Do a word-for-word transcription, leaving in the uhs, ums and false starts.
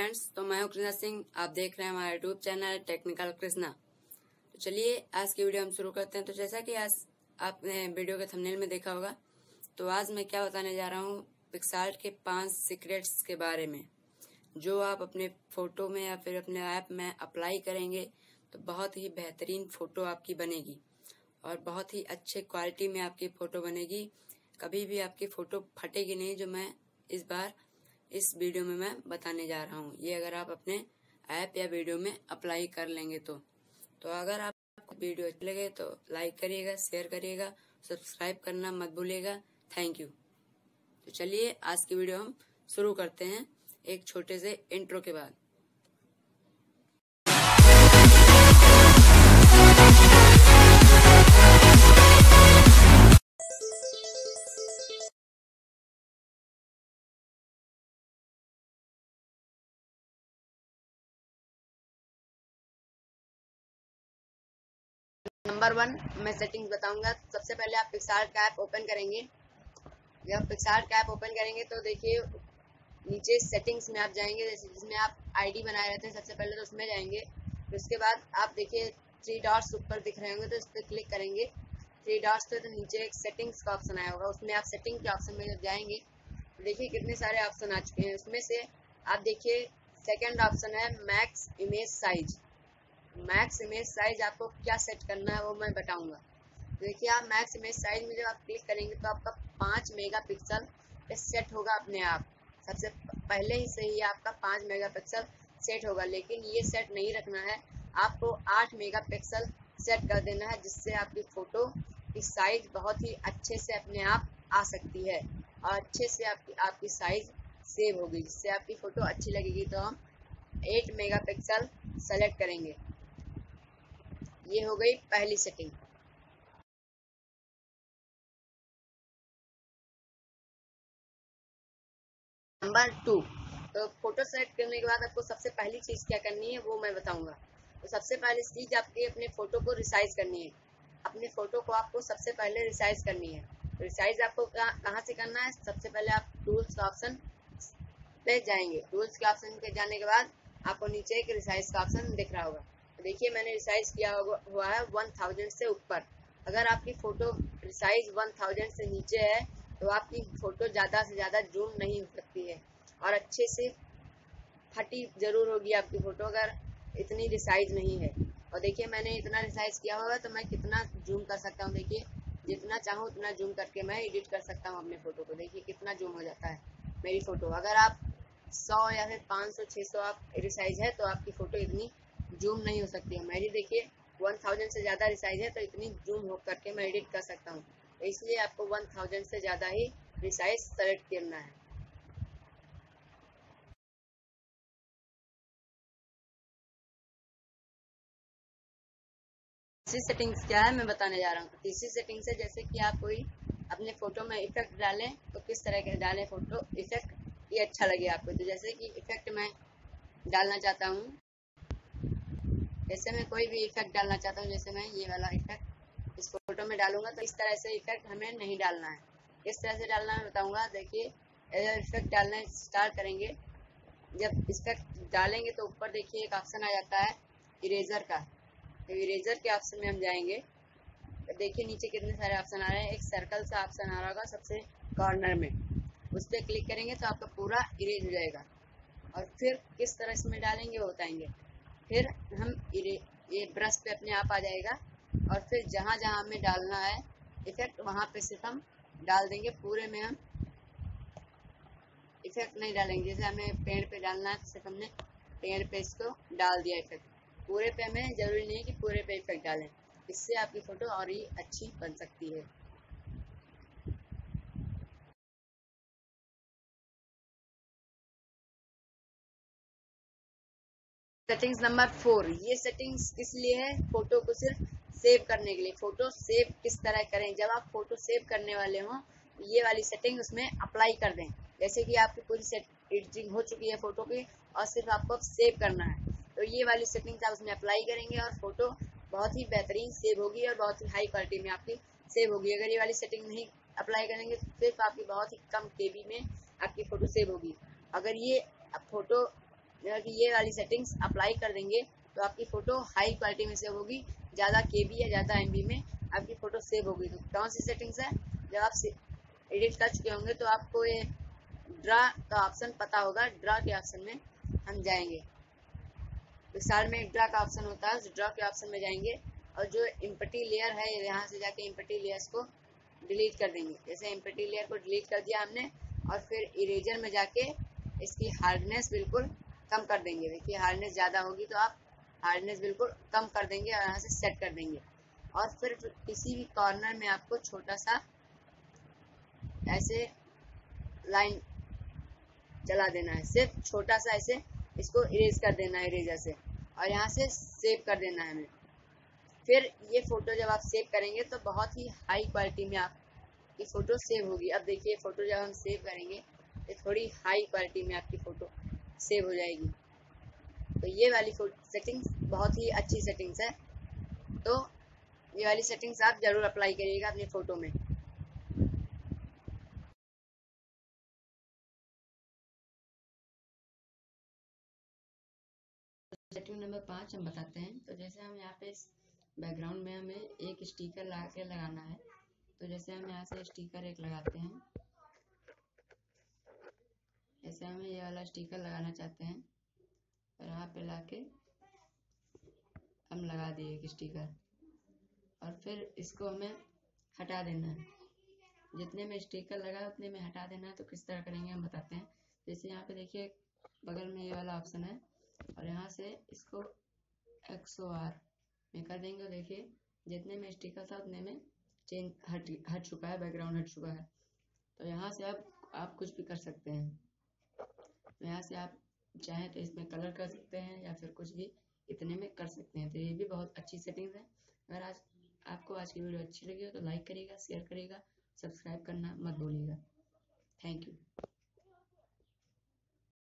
Friends, तो मैं हूं कृष्णा सिंह। आप देख रहे हैं हमारा यूट्यूब चैनल टेक्निकल कृष्णा। तो चलिए आज की वीडियो हम शुरू करते हैं। तो जैसा कि आज आपने वीडियो के थंबनेल में देखा होगा, तो आज मैं क्या बताने जा रहा हूँ पिक्सआर्ट के पांच सीक्रेट्स के बारे में, जो आप अपने फोटो में या फिर अपने ऐप में अप्लाई करेंगे तो बहुत ही बेहतरीन फोटो आपकी बनेगी और बहुत ही अच्छे क्वालिटी में आपकी फोटो बनेगी। कभी भी आपकी फोटो फटेगी नहीं, जो मैं इस बार इस वीडियो में मैं बताने जा रहा हूँ। ये अगर आप अपने ऐप या वीडियो में अप्लाई कर लेंगे तो तो अगर आपको वीडियो अच्छी लगे तो लाइक करिएगा, शेयर करिएगा, सब्सक्राइब करना मत भूलिएगा। Thank you. तो चलिए आज की वीडियो हम शुरू करते हैं एक छोटे से इंट्रो के बाद। नंबर वन मैं सेटिंग्स बताऊंगा। सबसे पहले आप पिक्सआर्ट ऐप ओपन करेंगे। जब पिक्सआर्ट ऐप ओपन करेंगे तो देखिए नीचे सेटिंग्स में आप जाएंगे, जैसे जिसमें आप आईडी बनाए रहते हैं सबसे पहले तो उसमें जाएंगे। तो उसके बाद आप देखिए थ्री डॉट्स ऊपर दिख रहे होंगे, तो उस पर क्लिक करेंगे थ्री डॉट्स पे। तो नीचे एक सेटिंग्स का ऑप्शन आया होगा, उसमें आप सेटिंग के ऑप्शन में जब जाएंगे तो देखिए कितने सारे ऑप्शन आ चुके हैं। उसमें से आप देखिए सेकेंड ऑप्शन है max image size. Max image size आपको क्या सेट करना है वो मैं बताऊंगा। देखिए आप मैक्स इमेज साइज में जब आप क्लिक करेंगे तो आपका पाँच मेगापिक्सल पे सेट होगा अपने आप। सबसे पहले ही से ही आपका पाँच मेगापिक्सल सेट होगा, लेकिन ये सेट नहीं रखना है, आपको आठ मेगापिक्सल सेट कर देना है, जिससे आपकी फोटो की साइज बहुत ही अच्छे से अपने आप आ सकती है और अच्छे से आपकी आपकी साइज सेव होगी, जिससे आपकी फोटो अच्छी लगेगी। तो हम आठ मेगापिक्सल सेलेक्ट करेंगे। ये हो गई पहली सेटिंग। नंबर टू, तो फोटो सेलेक्ट करने के बाद आपको सबसे पहली चीज क्या करनी है वो मैं बताऊंगा। तो सबसे पहली चीज आपकी अपने फोटो को रिसाइज करनी है। अपने फोटो को आपको सबसे पहले रिसाइज करनी है। रिसाइज आपको कहाँ से करना है? सबसे पहले आप टूल्स का ऑप्शन पे जाएंगे। टूल्स के ऑप्शन पे जाने के बाद आपको नीचे एक रिसाइज का ऑप्शन दिख रहा होगा। देखिए मैंने रिसाइज किया हुआ है एक हज़ार से ऊपर। अगर आपकी फोटो रिसाइज एक हज़ार से नीचे है तो आपकी फोटो ज्यादा से ज्यादा जूम नहीं हो सकती है और अच्छे से फटी जरूर होगी आपकी फोटो, अगर इतनी रिसाइज नहीं है। और देखिए मैंने इतना रिसाइज किया हुआ है तो मैं कितना जूम कर सकता हूँ। देखिए जितना चाहूँ उतना जूम करके मैं एडिट कर सकता हूँ अपने फोटो को। देखिए कितना जूम हो जाता है मेरी फोटो। अगर आप सौ या फिर पाँच सौ छः सौ आप रिसाइज है तो आपकी फोटो इतनी जूम नहीं हो सकती है। मेरी देखिए एक हज़ार से ज्यादा रिसाइज है तो इतनी जूम हो करके मैं एडिट कर सकता हूँ, इसलिए आपको एक हज़ार से ज्यादा ही रिसाइज सेलेक्ट करना है। तीसरी सेटिंग्स क्या है मैं बताने जा रहा हूँ। तीसरी सेटिंग से जैसे कि आप कोई अपने फोटो में इफेक्ट डालें तो किस तरह के डालें फोटो इफेक्ट ये अच्छा लगे आपको। तो जैसे कि इफेक्ट मैं डालना चाहता हूँ, जैसे मैं कोई भी इफेक्ट डालना चाहता हूँ, जैसे मैं ये वाला इफेक्ट इस फोटो में डालूंगा। तो इस तरह से इफेक्ट हमें नहीं डालना है, किस तरह से डालना है बताऊंगा। देखिए इफेक्ट डालना स्टार्ट करेंगे, जब इफेक्ट डालेंगे तो ऊपर देखिए एक ऑप्शन आ जाता है इरेजर का। तो इरेजर के ऑप्शन में हम जाएंगे। तो देखिए नीचे कितने सारे ऑप्शन आ रहे हैं, एक सर्कल का ऑप्शन आ रहा होगा सबसे कॉर्नर में, उस पर क्लिक करेंगे तो आपका पूरा इरेज हो जाएगा। और फिर किस तरह इसमें डालेंगे वो बताएंगे। फिर हम ये ब्रश पे अपने आप आ जाएगा और फिर जहाँ जहाँ हमें डालना है इफेक्ट वहाँ पे सिर्फ हम डाल देंगे, पूरे में हम इफेक्ट नहीं डालेंगे। जैसे हमें पेड़ पे डालना है तो सिर्फ हमने पेड़ पे इसको डाल दिया इफेक्ट, पूरे पे हमें जरूरी नहीं है कि पूरे पे इफेक्ट डालें। इससे आपकी फोटो और ही अच्छी बन सकती है। सेटिंग्स नंबर फोर, ये सेटिंग्स किस लिए है? फोटो को सिर्फ सेव करने के लिए। फोटो सेव किस तरह करें? जब आप फोटो सेव करने वाले हों ये वाली सेटिंग उसमें अप्लाई कर दें। जैसे कि आपकी पूरी सेट एडिटिंग हो चुकी है फोटो की और सिर्फ आपको अब सेव करना है, तो ये वाली सेटिंग्स आप उसमें अप्लाई करेंगे और फोटो बहुत ही बेहतरीन सेव होगी और बहुत ही हाई क्वालिटी में आपकी सेव होगी। अगर ये वाली सेटिंग नहीं अप्लाई करेंगे तो सिर्फ आपकी बहुत ही कम केबी में आपकी फोटो सेव होगी। अगर ये फोटो कि ये वाली सेटिंग्स अप्लाई कर देंगे तो आपकी फोटो हाई क्वालिटी में सेव होगी, ज्यादा केबी या ज्यादा एमबी में आपकी फोटो सेव होगी। तो कौन सी सेटिंग्स है, जब आप एडिट कर चुके होंगे तो आपको ये ड्रा का ऑप्शन पता होगा, ड्रा के ऑप्शन में हम जाएंगे। पिक्सार में ड्रा का ऑप्शन होता है, ड्रा के ऑप्शन में जाएंगे और जो एम्प्टी लेयर है यहाँ से जाके एम्प्टी लेयर्स को डिलीट कर देंगे। जैसे एम्प्टी लेयर को डिलीट कर दिया हमने और फिर इरेजर में जाके इसकी हार्डनेस बिल्कुल कम कर देंगे। देखिए हार्डनेस ज़्यादा होगी तो आप हार्डनेस बिल्कुल कम कर देंगे और यहाँ से सेट कर देंगे। और फिर किसी भी कॉर्नर में आपको छोटा सा ऐसे लाइन चला देना है, सिर्फ छोटा सा ऐसे इसको इरेज कर देना है इरेजर से और यहाँ से सेव कर देना है हमें। फिर ये फोटो जब आप सेव करेंगे तो बहुत ही हाई क्वालिटी में आपकी फोटो सेव होगी। अब देखिए फोटो जब हम सेव करेंगे तो थोड़ी हाई क्वालिटी में आपकी फोटो सेव हो जाएगी। तो ये वाली सेटिंग्स बहुत ही अच्छी सेटिंग्स है, तो ये वाली सेटिंग्स आप जरूर अप्लाई करिएगा अपनी फोटो में। सेटिंग नंबर पाँच हम बताते हैं। तो जैसे हम यहाँ पे बैकग्राउंड में हमें एक स्टिकर ला के लगाना है, तो जैसे हम यहाँ से स्टिकर एक लगाते हैं। जैसे हमें ये वाला स्टिकर लगाना चाहते हैं और यहाँ पे लाके हम लगा दिए एक स्टिकर और फिर इसको हमें हटा देना है। जितने में स्टिकर लगा उतने में हटा देना है। तो किस तरह करेंगे हम बताते हैं। जैसे यहाँ पे देखिए बगल में ये वाला ऑप्शन है और यहाँ से इसको एक्स ओ आर में कर देंगे। देखिए जितने में स्टिकर था उतने में चेंज हट हट चुका है, बैकग्राउंड हट चुका है। तो यहाँ से आप आप कुछ भी कर सकते हैं। तो यहाँ से आप चाहें तो इसमें कलर कर सकते हैं या फिर कुछ भी इतने में कर सकते हैं। तो ये भी बहुत अच्छी सेटिंग्स है। अगर आज आपको आज की वीडियो अच्छी लगी हो तो लाइक करिएगा, शेयर करिएगा, सब्सक्राइब करना मत भूलिएगा।